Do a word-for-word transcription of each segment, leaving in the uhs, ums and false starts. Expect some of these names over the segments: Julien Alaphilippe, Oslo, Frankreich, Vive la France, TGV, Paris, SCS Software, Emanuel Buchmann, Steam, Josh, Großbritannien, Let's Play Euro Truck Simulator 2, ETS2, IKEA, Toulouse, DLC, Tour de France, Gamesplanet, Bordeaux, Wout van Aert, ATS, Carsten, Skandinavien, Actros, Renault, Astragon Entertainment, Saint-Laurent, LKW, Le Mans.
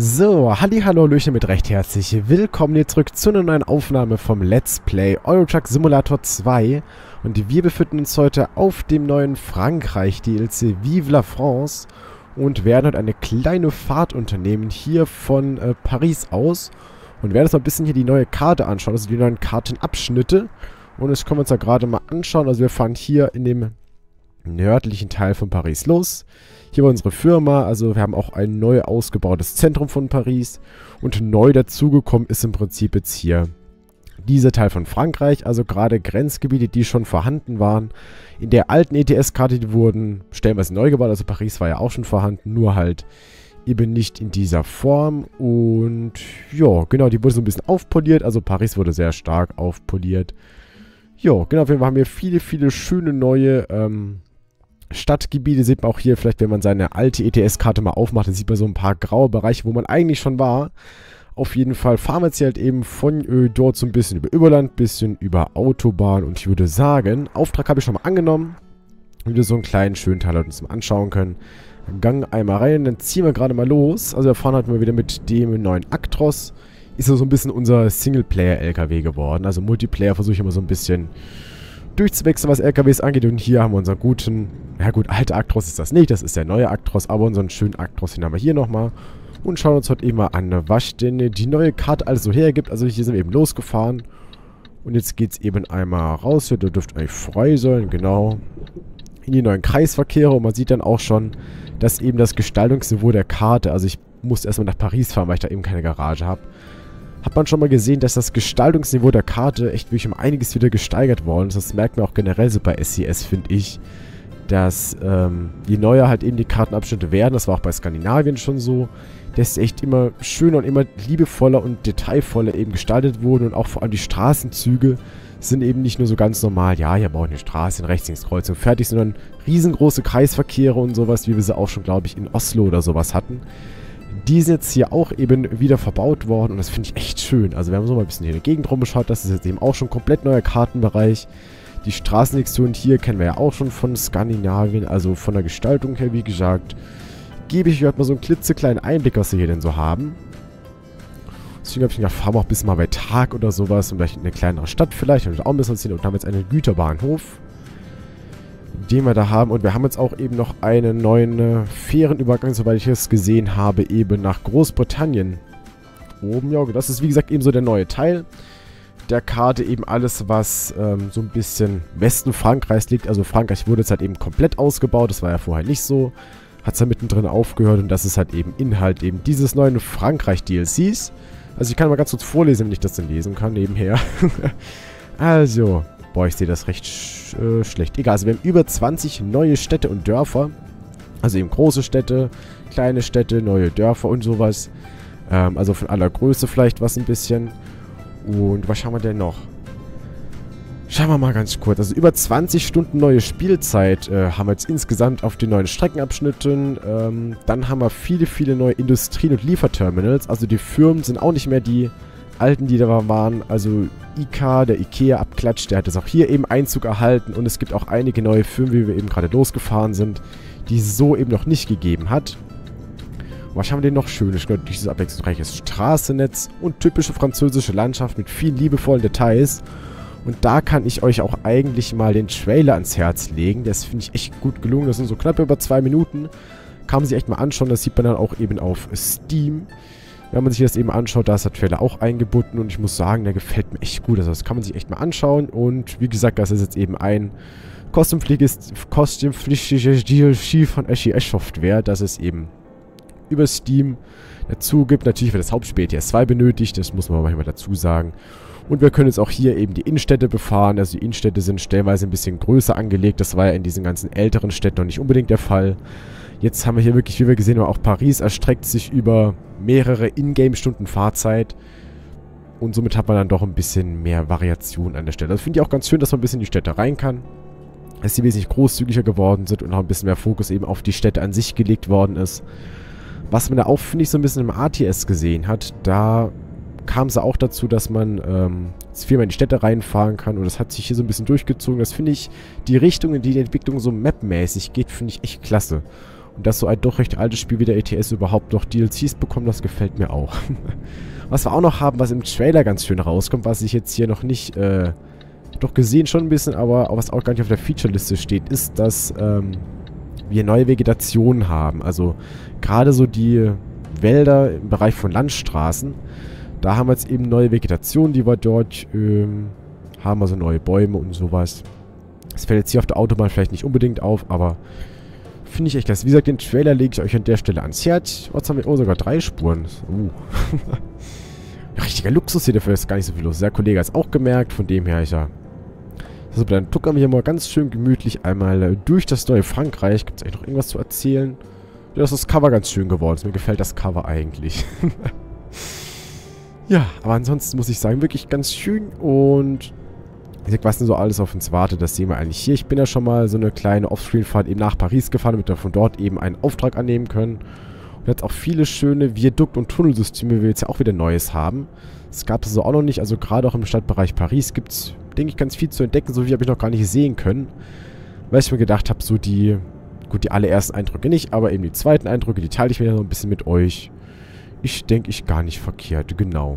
So, hallihallo, Hallöchen mit recht herzlich. Willkommen hier zurück zu einer neuen Aufnahme vom Let's Play Euro Truck Simulator zwei. Und wir befinden uns heute auf dem neuen Frankreich-D L C Vive la France und werden heute eine kleine Fahrt unternehmen hier von äh, Paris aus. Und werden uns mal ein bisschen hier die neue Karte anschauen, also die neuen Kartenabschnitte. Und das können wir uns ja gerade mal anschauen. Also wir fahren hier in dem nördlichen Teil von Paris los. Hier war unsere Firma, also wir haben auch ein neu ausgebautes Zentrum von Paris und neu dazugekommen ist im Prinzip jetzt hier dieser Teil von Frankreich, also gerade Grenzgebiete, die schon vorhanden waren. In der alten E T S-Karte, die wurden stellenweise neu gebaut, also Paris war ja auch schon vorhanden, nur halt eben nicht in dieser Form und ja, genau, die wurde so ein bisschen aufpoliert, also Paris wurde sehr stark aufpoliert. Ja, genau, wir haben hier viele, viele schöne neue, ähm, Stadtgebiete sieht man auch hier, vielleicht wenn man seine alte E T S-Karte mal aufmacht, dann sieht man so ein paar graue Bereiche, wo man eigentlich schon war. Auf jeden Fall fahren wir jetzt halt eben von äh, dort so ein bisschen über Überland, bisschen über Autobahn und ich würde sagen, Auftrag habe ich schon mal angenommen. Wieder so einen kleinen schönen Teil uns mal anschauen können. Gang einmal rein, dann ziehen wir gerade mal los. Also wir fahren halt mal wieder mit dem neuen Actros. Ist so ein bisschen unser Singleplayer-L K W geworden, also Multiplayer versuche ich immer so ein bisschen durchzuwechseln, was L K Ws angeht. Und hier haben wir unseren guten, ja gut, alter Actros ist das nicht, das ist der neue Actros, aber unseren schönen Actros, den haben wir hier nochmal. Und schauen uns heute eben mal an, was denn die neue Karte alles so hergibt. Also hier sind wir eben losgefahren. Und jetzt geht es eben einmal raus, hier dürfte eigentlich frei sein, genau. In die neuen Kreisverkehre und man sieht dann auch schon, dass eben das Gestaltungsniveau der Karte, also ich musste erstmal nach Paris fahren, weil ich da eben keine Garage habe. Hat man schon mal gesehen, dass das Gestaltungsniveau der Karte echt wirklich um einiges wieder gesteigert worden ist. Das merkt man auch generell so bei S C S, finde ich, dass ähm, je neuer halt eben die Kartenabschnitte werden, das war auch bei Skandinavien schon so, dass sie echt immer schöner und immer liebevoller und detailvoller eben gestaltet wurden und auch vor allem die Straßenzüge sind eben nicht nur so ganz normal, ja, hier bauen wir eine Straße, eine Rechtslinkskreuzung, fertig, sondern riesengroße Kreisverkehre und sowas, wie wir sie auch schon, glaube ich, in Oslo oder sowas hatten. Die sind jetzt hier auch eben wieder verbaut worden und das finde ich echt schön. Also wir haben so mal ein bisschen hier in der Gegend rumgeschaut, das ist jetzt eben auch schon komplett neuer Kartenbereich. Die Straßensektion hier kennen wir ja auch schon von Skandinavien, also von der Gestaltung her, wie gesagt, gebe ich euch mal so einen klitzekleinen Einblick, was wir hier denn so haben. Deswegen habe ich gedacht, fahren wir auch ein bisschen mal bei Tag oder sowas und vielleicht in eine kleinere Stadt vielleicht. Und auch ein bisschen sehen. Und haben jetzt einen Güterbahnhof, den wir da haben. Und wir haben jetzt auch eben noch einen neuen äh, Fährenübergang, soweit ich es gesehen habe, eben nach Großbritannien. Oben, ja, das ist wie gesagt eben so der neue Teil der Karte, eben alles, was ähm, so ein bisschen Westen Frankreichs liegt. Also Frankreich wurde jetzt halt eben komplett ausgebaut, das war ja vorher nicht so. Hat es da mittendrin aufgehört und das ist halt eben Inhalt eben dieses neuen Frankreich-D L Cs. Also ich kann mal ganz kurz vorlesen, wenn ich das denn lesen kann, nebenher. Also... Boah, ich sehe das recht sch äh, schlecht. Egal, also wir haben über zwanzig neue Städte und Dörfer. Also eben große Städte, kleine Städte, neue Dörfer und sowas. Ähm, also von aller Größe vielleicht was ein bisschen. Und was haben wir denn noch? Schauen wir mal ganz kurz. Also über zwanzig Stunden neue Spielzeit äh, haben wir jetzt insgesamt auf den neuen Streckenabschnitten. Ähm, dann haben wir viele, viele neue Industrien- und Lieferterminals. Also die Firmen sind auch nicht mehr die alten, die da waren, also I K, der IKEA abklatscht, der hat das auch hier eben Einzug erhalten und es gibt auch einige neue Firmen, wie wir eben gerade losgefahren sind, die es so eben noch nicht gegeben hat. Und was haben wir denn noch Schönes? Dieses abwechslungsreiche Straßennetz und typische französische Landschaft mit vielen liebevollen Details und da kann ich euch auch eigentlich mal den Trailer ans Herz legen, das finde ich echt gut gelungen, das sind so knapp über zwei Minuten, kann man sich echt mal anschauen, das sieht man dann auch eben auf Steam. Wenn man sich das eben anschaut, da ist der Trailer auch eingebunden und ich muss sagen, der gefällt mir echt gut. Also das kann man sich echt mal anschauen und wie gesagt, das ist jetzt eben ein kostenpflichtiges D L C von S C S Software, das es eben über Steam dazu gibt. Natürlich wird das Hauptspiel E T S zwei benötigt, das muss man manchmal dazu sagen. Und wir können jetzt auch hier eben die Innenstädte befahren, also die Innenstädte sind stellenweise ein bisschen größer angelegt, das war ja in diesen ganzen älteren Städten noch nicht unbedingt der Fall. Jetzt haben wir hier wirklich, wie wir gesehen haben, auch Paris erstreckt sich über mehrere Ingame-Stunden Fahrzeit. Und somit hat man dann doch ein bisschen mehr Variation an der Stelle. Also finde ich auch ganz schön, dass man ein bisschen in die Städte rein kann. Dass die wesentlich großzügiger geworden sind und auch ein bisschen mehr Fokus eben auf die Städte an sich gelegt worden ist. Was man da auch, finde ich, so ein bisschen im A T S gesehen hat, da kam es auch dazu, dass man ähm, viel mehr in die Städte reinfahren kann und das hat sich hier so ein bisschen durchgezogen. Das finde ich, die Richtung, in die die Entwicklung so mapmäßig geht, finde ich echt klasse. Und dass so ein doch recht altes Spiel wie der E T S überhaupt noch D L Cs bekommt, das gefällt mir auch. Was wir auch noch haben, was im Trailer ganz schön rauskommt, was ich jetzt hier noch nicht, äh, doch gesehen schon ein bisschen, aber was auch gar nicht auf der Feature-Liste steht, ist, dass, ähm, wir neue Vegetationen haben. Also, gerade so die Wälder im Bereich von Landstraßen, da haben wir jetzt eben neue Vegetation, die wir dort, ähm, haben, also neue Bäume und sowas. Das fällt jetzt hier auf der Autobahn vielleicht nicht unbedingt auf, aber finde ich echt klasse. Wie gesagt, den Trailer lege ich euch an der Stelle ans Herz. Was haben wir? Oh, sogar drei Spuren. Uh. Richtiger Luxus hier, dafür ist gar nicht so viel los. Der Kollege hat es auch gemerkt, von dem her, ich ja. Also dann tuckern wir hier mal ganz schön gemütlich einmal durch das neue Frankreich. Gibt es eigentlich noch irgendwas zu erzählen? Ja, das ist das Cover ganz schön geworden. Mir gefällt das Cover eigentlich. Ja, aber ansonsten muss ich sagen, wirklich ganz schön und... Was denn so alles auf uns wartet, das sehen wir eigentlich hier. Ich bin ja schon mal so eine kleine Offscreen-Fahrt eben nach Paris gefahren, damit wir von dort eben einen Auftrag annehmen können. Und jetzt auch viele schöne Viadukt- und Tunnelsysteme, wie wir jetzt ja auch wieder Neues haben. Das gab es so auch noch nicht, also gerade auch im Stadtbereich Paris gibt es, denke ich, ganz viel zu entdecken, so viel habe ich noch gar nicht sehen können. Weil ich mir gedacht habe, so die, gut, die allerersten Eindrücke nicht, aber eben die zweiten Eindrücke, die teile ich mir ja noch ein bisschen mit euch. Ich denke, ich gar nicht verkehrt, genau.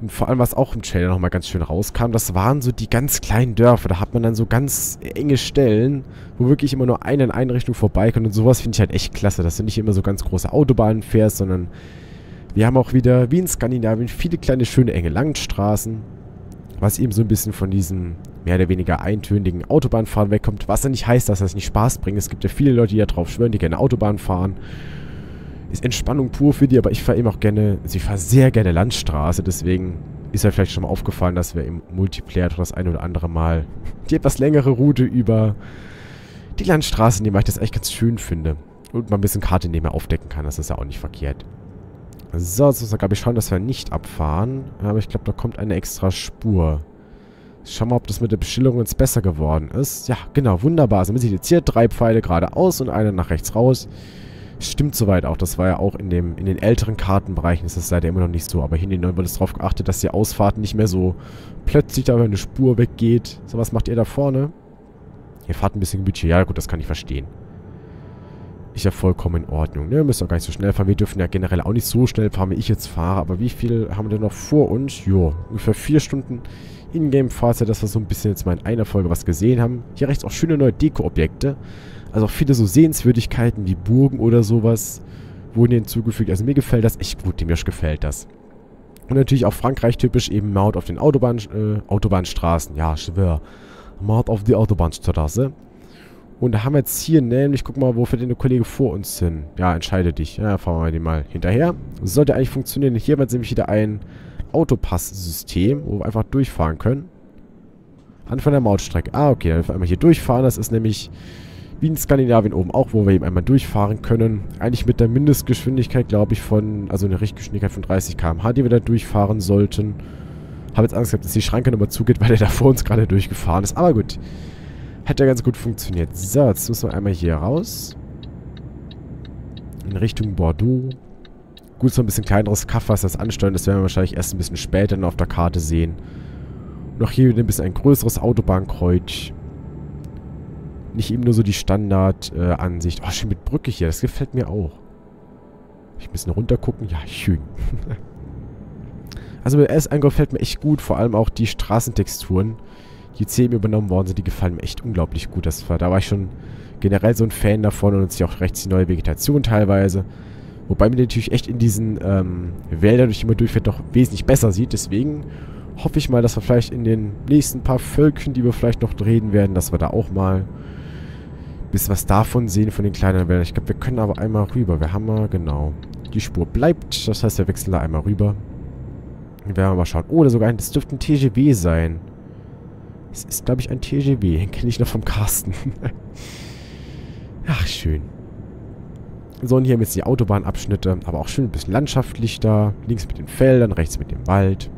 Und vor allem, was auch im Trailer nochmal ganz schön rauskam, das waren so die ganz kleinen Dörfer. Da hat man dann so ganz enge Stellen, wo wirklich immer nur eine in eine Richtung vorbeikommt. Und sowas finde ich halt echt klasse, dass du nicht immer so ganz große Autobahnen fährst, sondern wir haben auch wieder, wie in Skandinavien, viele kleine, schöne, enge Landstraßen. Was eben so ein bisschen von diesem mehr oder weniger eintönigen Autobahnfahren wegkommt. Was ja nicht heißt, dass das nicht Spaß bringt. Es gibt ja viele Leute, die da drauf schwören, die gerne Autobahn fahren. Ist Entspannung pur für die, aber ich fahre eben auch gerne, also ich fahre sehr gerne Landstraße, deswegen ist ja vielleicht schon mal aufgefallen, dass wir im Multiplayer das ein oder andere Mal die etwas längere Route über die Landstraße nehmen, weil ich das eigentlich ganz schön finde. Und mal ein bisschen Karte nebenher aufdecken kann, das ist ja auch nicht verkehrt. So, jetzt muss man, glaube ich, schauen, dass wir nicht abfahren, aber ich glaube, da kommt eine extra Spur. Schauen wir mal, ob das mit der Beschilderung jetzt besser geworden ist. Ja, genau, wunderbar. Also man sieht jetzt hier drei Pfeile geradeaus und einer nach rechts raus. Stimmt soweit auch. Das war ja auch in, dem, in den älteren Kartenbereichen ist das leider immer noch nicht so. Aber hier in den neuen wird es darauf geachtet, dass die Ausfahrten nicht mehr so plötzlich da eine Spur weggeht. So, was macht ihr da vorne? Ihr fahrt ein bisschen gemütlich. Ja gut, das kann ich verstehen. Ist ja vollkommen in Ordnung. Ne? Ihr müsst auch gar nicht so schnell fahren. Wir dürfen ja generell auch nicht so schnell fahren, wie ich jetzt fahre. Aber wie viel haben wir denn noch vor uns? Jo, ungefähr vier Stunden Ingame-Fahrzeit, dass wir so ein bisschen jetzt mal in einer Folge was gesehen haben. Hier rechts auch schöne neue Deko-Objekte. Also auch viele so Sehenswürdigkeiten wie Burgen oder sowas wurden hier hinzugefügt. Also mir gefällt das echt gut, dem Josh gefällt das. Und natürlich auch Frankreich typisch eben Maut auf den Autobahn, äh, Autobahnstraßen. Ja, schwör. Maut auf die Autobahnstraße. Und da haben wir jetzt hier nämlich, guck mal, wo fährt denn der Kollege vor uns hin? Ja, entscheide dich. Ja, fahren wir den mal hinterher. Das sollte eigentlich funktionieren. Hier haben wir jetzt nämlich wieder ein Autopass-System, wo wir einfach durchfahren können. Anfang der Mautstrecke. Ah, okay, dann einfach hier durchfahren. Das ist nämlich... wie in Skandinavien oben auch, wo wir eben einmal durchfahren können. Eigentlich mit der Mindestgeschwindigkeit, glaube ich, von, also eine Richtgeschwindigkeit von dreißig Kilometer pro Stunde, die wir da durchfahren sollten. Habe jetzt Angst gehabt, dass die Schranke nochmal zugeht, weil der da vor uns gerade durchgefahren ist. Aber gut, hat ja ganz gut funktioniert. So, jetzt müssen wir einmal hier raus. In Richtung Bordeaux. Gut, so ein bisschen kleineres Kaff, was das ansteuern. Das werden wir wahrscheinlich erst ein bisschen später dann auf der Karte sehen. Noch hier wieder ein bisschen ein größeres Autobahnkreuz. Nicht eben nur so die Standard-Ansicht. Äh, oh, schön mit Brücke hier. Das gefällt mir auch. Ich muss noch runter gucken. Ja, schön. Also mit S eins gefällt mir echt gut. Vor allem auch die Straßentexturen, die jetzt eben übernommen worden sind, die gefallen mir echt unglaublich gut. Das war, da war ich schon generell so ein Fan davon. Und jetzt hier auch rechts die neue Vegetation teilweise. Wobei man natürlich echt in diesen ähm, Wäldern, durch die man durchfährt, doch wesentlich besser sieht. Deswegen hoffe ich mal, dass wir vielleicht in den nächsten paar Völkchen, die wir vielleicht noch reden werden, dass wir da auch mal bisschen was davon sehen, von den kleineren Wäldern. Ich glaube, wir können aber einmal rüber. Wir haben ja, genau, die Spur bleibt. Das heißt, wir wechseln da einmal rüber. Dann werden wir mal schauen. Oh, da sogar ein, das dürfte ein T G V sein. Es ist, glaube ich, ein T G V. Den kenne ich noch vom Carsten. Ach, schön. So, und hier haben jetzt die Autobahnabschnitte. Aber auch schön ein bisschen landschaftlich da. Links mit den Feldern, rechts mit dem Wald.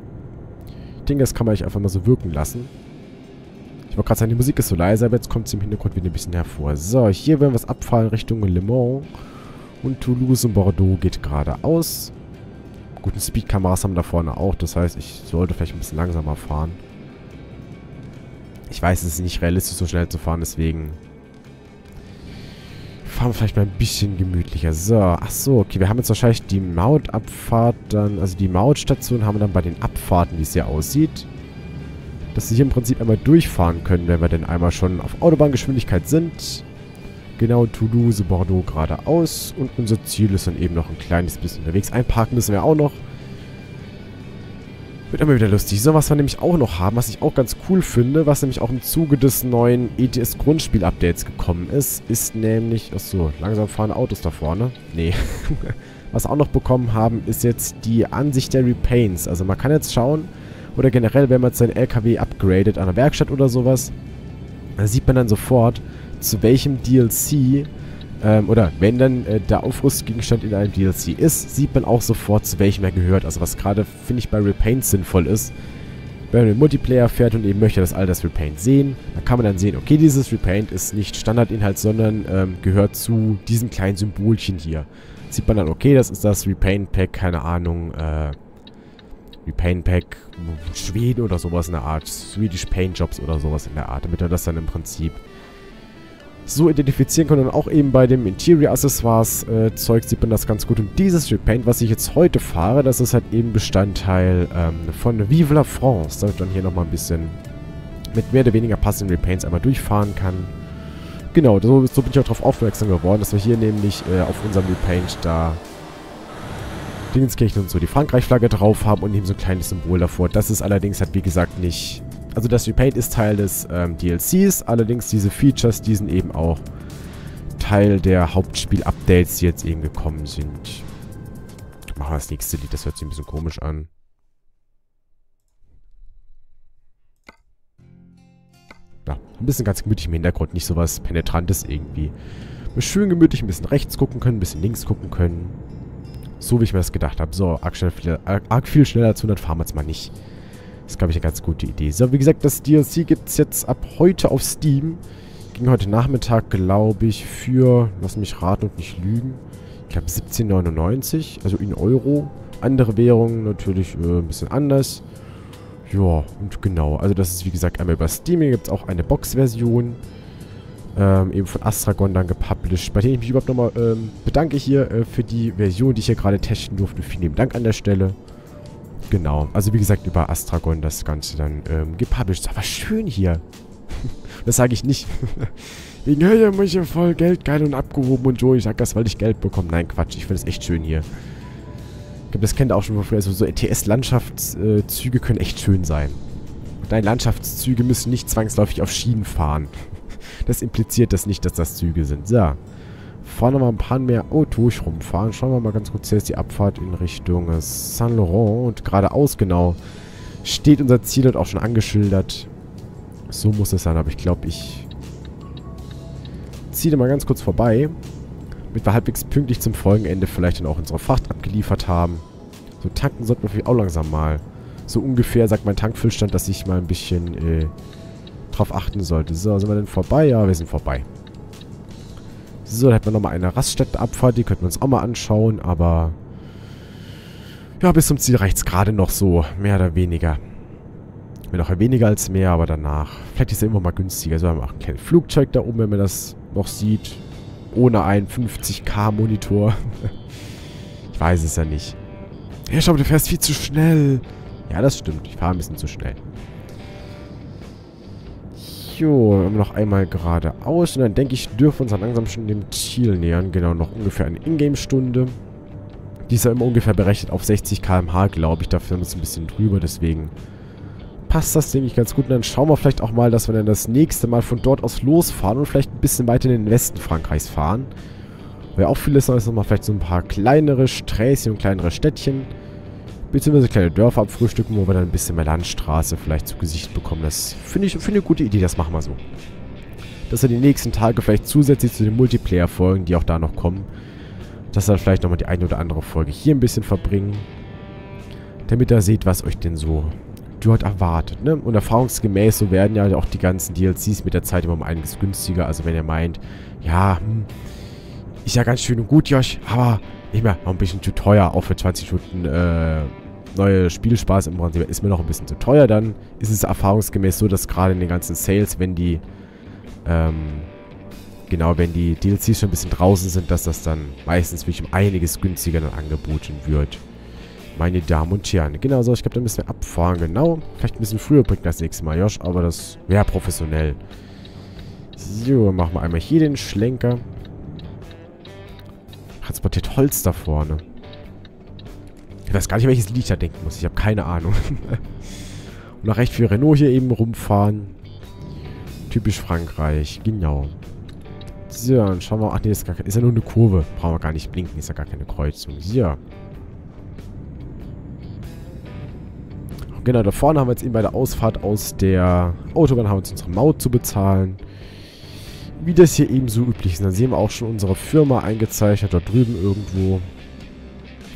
Ich denke, das kann man euch einfach mal so wirken lassen. Ich wollte gerade sagen, die Musik ist so leise, aber jetzt kommt sie im Hintergrund wieder ein bisschen hervor. So, hier werden wir es abfahren Richtung Le Mans. Und Toulouse und Bordeaux geht geradeaus. Guten Speedkameras haben da vorne auch. Das heißt, ich sollte vielleicht ein bisschen langsamer fahren. Ich weiß, es ist nicht realistisch, so schnell zu fahren, deswegen Fahren wir vielleicht mal ein bisschen gemütlicher. So, ach so, okay. Wir haben jetzt wahrscheinlich die Mautabfahrt dann, also die Mautstation haben wir dann bei den Abfahrten, wie es hier aussieht. Dass wir hier im Prinzip einmal durchfahren können, wenn wir denn einmal schon auf Autobahngeschwindigkeit sind. Genau, Toulouse, Bordeaux geradeaus. Und unser Ziel ist dann eben noch ein kleines bisschen unterwegs. Einparken müssen wir auch noch. Wird immer wieder lustig. So, was wir nämlich auch noch haben, was ich auch ganz cool finde, was nämlich auch im Zuge des neuen E T S-Grundspiel-Updates gekommen ist, ist nämlich... Achso, langsam fahren Autos da vorne. Nee. Was wir auch noch bekommen haben, ist jetzt die Ansicht der Repaints. Also man kann jetzt schauen, oder generell, wenn man jetzt seinen L K W upgradet an der Werkstatt oder sowas, dann sieht man dann sofort, zu welchem D L C... Ähm, oder wenn dann äh, der Aufrüstgegenstand in einem D L C ist, sieht man auch sofort, zu welchem er gehört. Also was gerade, finde ich, bei Repaint sinnvoll ist. Wenn man den Multiplayer fährt und eben möchte, dass alle das Repaint sehen, dann kann man dann sehen, okay, dieses Repaint ist nicht Standardinhalt, sondern ähm, gehört zu diesem kleinen Symbolchen hier. Sieht man dann, okay, das ist das Repaint Pack, keine Ahnung, äh, Repaint Pack Schweden oder sowas in der Art, Swedish Paint Jobs oder sowas in der Art, damit er das dann im Prinzip... so identifizieren können. Und auch eben bei dem Interior Accessoires äh, Zeug sieht man das ganz gut. Und dieses Repaint, was ich jetzt heute fahre, das ist halt eben Bestandteil ähm, von Vive la France, damit man hier nochmal ein bisschen mit mehr oder weniger passenden Repaints einmal durchfahren kann. Genau, so, so bin ich auch darauf aufmerksam geworden, dass wir hier nämlich äh, auf unserem Repaint da Dingenskirchen und so die Frankreich-Flagge drauf haben und eben so ein kleines Symbol davor. Das ist allerdings halt, wie gesagt, nicht... Also das Repaint ist Teil des ähm, D L Cs, allerdings diese Features, die sind eben auch Teil der Hauptspiel-Updates, die jetzt eben gekommen sind. Machen wir das nächste Lied, das hört sich ein bisschen komisch an. Ja, ein bisschen ganz gemütlich im Hintergrund, nicht sowas Penetrantes irgendwie. Schön gemütlich ein bisschen rechts gucken können, ein bisschen links gucken können. So wie ich mir das gedacht habe. So, arg, schnell, arg, arg viel schneller als hundert fahren wir jetzt mal nicht. Das ist, glaube ich, eine ganz gute Idee. So, wie gesagt, das D L C gibt es jetzt ab heute auf Steam. Ging heute Nachmittag, glaube ich, für, lass mich raten und nicht lügen, ich glaube siebzehn neunundneunzig, also in Euro. Andere Währungen natürlich äh, ein bisschen anders. Ja, und genau, also das ist, wie gesagt, einmal über Steam. Hier gibt es auch eine Box-Version, ähm, eben von Astragon dann gepublished. Bei denen ich mich überhaupt nochmal ähm, bedanke hier äh, für die Version, die ich hier gerade testen durfte. Vielen lieben Dank an der Stelle. Genau, also wie gesagt, über Astragon das Ganze dann ähm, gepublished. Aber schön hier. Das sage ich nicht. Wegen Hölle muss ich voll Geld, geil und abgehoben und so. Ich sage das, weil ich Geld bekomme. Nein, Quatsch, ich finde es echt schön hier. Ich glaube, das kennt ihr auch schon von früher. Also so E T S-Landschaftszüge können echt schön sein. Nein, Landschaftszüge müssen nicht zwangsläufig auf Schienen fahren. Das impliziert das nicht, dass das Züge sind. So. Fahren wir mal ein paar mehr Autos rumfahren. Schauen wir mal ganz kurz. Hier ist die Abfahrt in Richtung Saint-Laurent. Und geradeaus, genau, steht unser Ziel und auch schon angeschildert. So muss es sein. Aber ich glaube, ich ziehe da mal ganz kurz vorbei. Damit wir halbwegs pünktlich zum Folgenende vielleicht dann auch unsere Fracht abgeliefert haben. So tanken sollten wir vielleicht auch langsam mal. So ungefähr sagt mein Tankfüllstand, dass ich mal ein bisschen äh, drauf achten sollte. So, sind wir denn vorbei? Ja, wir sind vorbei. So, da hätten wir nochmal eine Raststättenabfahrt, die könnten wir uns auch mal anschauen, aber ja, bis zum Ziel reicht es gerade noch so, mehr oder weniger. Wenn auch weniger als mehr, aber danach. Vielleicht ist es immer mal günstiger. So, haben wir auch ein kleines Flugzeug da oben, wenn man das noch sieht. Ohne einen fünfzig K Monitor. Ich weiß es ja nicht. Ja, schau mal, du fährst viel zu schnell. Ja, das stimmt. Ich fahre ein bisschen zu schnell. Jo, noch einmal geradeaus. Und dann denke ich, dürfen wir uns dann langsam schon dem Ziel nähern. Genau, noch ungefähr eine Ingame-Stunde. Die ist ja immer ungefähr berechnet auf sechzig Kilometer pro Stunde, glaube ich. Da filmen wir uns ein bisschen drüber, deswegen passt das, denke ich, ganz gut. Und dann schauen wir vielleicht auch mal, dass wir dann das nächste Mal von dort aus losfahren und vielleicht ein bisschen weiter in den Westen Frankreichs fahren. Weil auch vieles noch ist, nochmal vielleicht so ein paar kleinere Sträßchen und kleinere Städtchen. Beziehungsweise kleine Dörfer abfrühstücken, wo wir dann ein bisschen mehr Landstraße vielleicht zu Gesicht bekommen. Das finde ich find eine gute Idee, das machen wir so. Dass wir die nächsten Tage vielleicht zusätzlich zu den Multiplayer-Folgen, die auch da noch kommen, dass wir vielleicht nochmal die eine oder andere Folge hier ein bisschen verbringen. Damit ihr seht, was euch denn so dort erwartet. Ne? Und erfahrungsgemäß, so werden ja auch die ganzen D L Cs mit der Zeit immer um einiges günstiger. Also wenn ihr meint, ja, hm, ist ja ganz schön und gut, Josh, aber... Ich meine, noch ein bisschen zu teuer, auch für zwanzig Stunden äh, neue Spielspaß im Prinzip ist mir noch ein bisschen zu teuer, dann ist es erfahrungsgemäß so, dass gerade in den ganzen Sales, wenn die ähm, genau, wenn die D L Cs schon ein bisschen draußen sind, dass das dann meistens wirklich um einiges günstiger dann angeboten wird. Meine Damen und Herren. Genau so, ich glaube, da müssen wir abfahren. Genau. Vielleicht ein bisschen früher bringen das nächste Mal, Josh. Aber das wäre professionell. So, machen wir einmal hier den Schlenker. Transportiert Holz da vorne. Ich weiß gar nicht, welches Lied da denken muss. Ich habe keine Ahnung. Und nach rechts für Renault hier eben rumfahren. Typisch Frankreich. Genau. So, dann schauen wir. Ach nee, ist, gar, ist ja nur eine Kurve. Brauchen wir gar nicht blinken. Ist ja gar keine Kreuzung. So. Genau, da vorne haben wir jetzt eben bei der Ausfahrt aus der Autobahn haben wir jetzt unsere Maut zu bezahlen. Wie das hier eben so üblich ist. Dann sehen wir auch schon unsere Firma eingezeichnet, dort drüben irgendwo.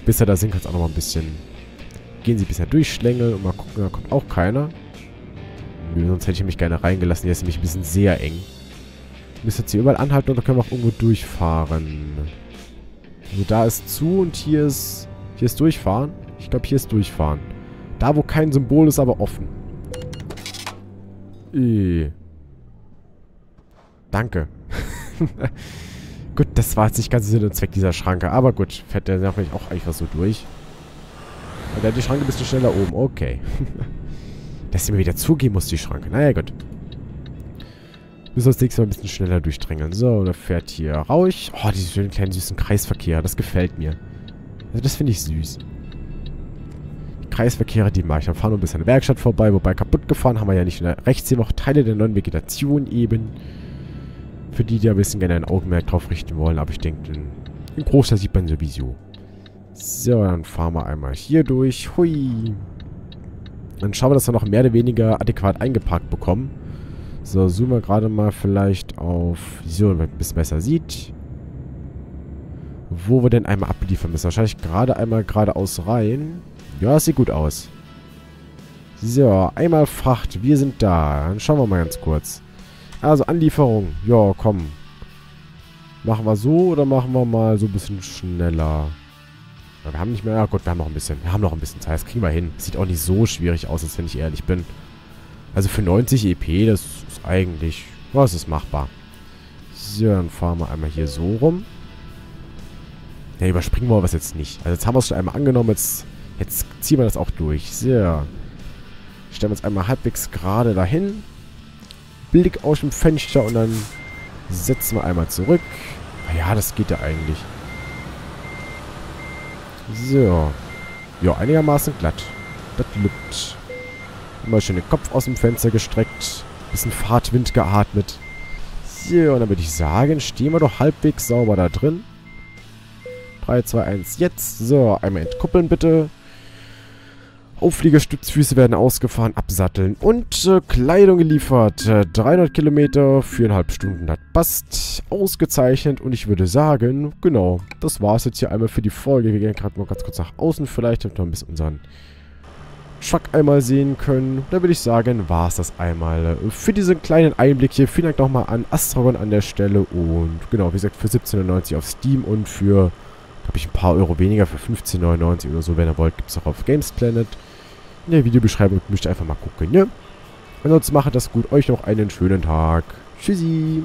Bis wir da sind, kann es auch noch mal ein bisschen... Gehen sie bisher durch, Schlängel und mal gucken, da kommt auch keiner. Nö, sonst hätte ich mich gerne reingelassen. Hier ist nämlich ein bisschen sehr eng. Wir müssen jetzt hier überall anhalten und dann können wir auch irgendwo durchfahren. Nur da ist zu und hier ist... Hier ist durchfahren? Ich glaube, hier ist durchfahren. Da, wo kein Symbol ist, aber offen. Äh. Danke. Gut, das war jetzt nicht ganz Sinn und Zweck dieser Schranke. Aber gut, fährt der auch eigentlich was so durch. Und der hat die Schranke ein bisschen schneller oben. Okay. Dass sie mir wieder zugehen muss, die Schranke. Naja, gut. Müssen wir das nächste Mal ein bisschen schneller durchdrängeln. So, da fährt hier Rauch. Oh, diese schönen kleinen süßen Kreisverkehre. Das gefällt mir. Also, das finde ich süß. Kreisverkehre, die mache ich. Dann fahren wir bis an der Werkstatt vorbei, wobei kaputt gefahren haben wir ja nicht. Rechts sehen wir auch Teile der neuen Vegetation eben. Für die, die ja ein bisschen gerne ein Augenmerk drauf richten wollen, aber ich denke, im Großteil sieht man sowieso. So, dann fahren wir einmal hier durch. Hui. Dann schauen wir, dass wir noch mehr oder weniger adäquat eingeparkt bekommen. So, zoomen wir gerade mal vielleicht auf so, damit man ein bisschen besser sieht. Wo wir denn einmal abliefern müssen. Wahrscheinlich gerade einmal geradeaus rein. Ja, das sieht gut aus. So, einmal Fracht. Wir sind da. Dann schauen wir mal ganz kurz. Also, Anlieferung. Ja, komm. Machen wir so oder machen wir mal so ein bisschen schneller? Ja, wir haben nicht mehr... Ja gut, wir haben noch ein bisschen. Wir haben noch ein bisschen Zeit. Das kriegen wir hin. Sieht auch nicht so schwierig aus, als wenn ich ehrlich bin. Also für neunzig E P, das ist eigentlich... Ja, es ist machbar. So, dann fahren wir einmal hier so rum. Ja, überspringen wir was jetzt nicht. Also jetzt haben wir es schon einmal angenommen. Jetzt... Jetzt ziehen wir das auch durch. So. Stellen wir uns einmal halbwegs gerade dahin. Blick aus dem Fenster und dann setzen wir einmal zurück. Ja, das geht ja eigentlich. So. Ja, einigermaßen glatt. Das lübt. Immer schön den Kopf aus dem Fenster gestreckt. Bisschen Fahrtwind geatmet. So, und dann würde ich sagen, stehen wir doch halbwegs sauber da drin. drei, zwei, eins, jetzt. So, einmal entkuppeln bitte. Aufliegerstützfüße werden ausgefahren, absatteln und äh, Kleidung geliefert. Äh, dreihundert Kilometer, viereinhalb Stunden, das passt. Ausgezeichnet und ich würde sagen, genau, das war es jetzt hier einmal für die Folge. Wir gehen gerade mal ganz kurz nach außen vielleicht, damit wir ein bisschen unseren Truck einmal sehen können. Da würde ich sagen, war es das einmal äh, für diesen kleinen Einblick hier. Vielen Dank nochmal an Astragon an der Stelle und genau, wie gesagt, für siebzehn neunzig auf Steam und für, glaube ich, ein paar Euro weniger, für fünfzehn neunundneunzig oder so, wenn ihr wollt, gibt es auch auf Gamesplanet. In der Videobeschreibung müsst ihr einfach mal gucken, ne? Ansonsten macht das gut. Euch noch einen schönen Tag. Tschüssi.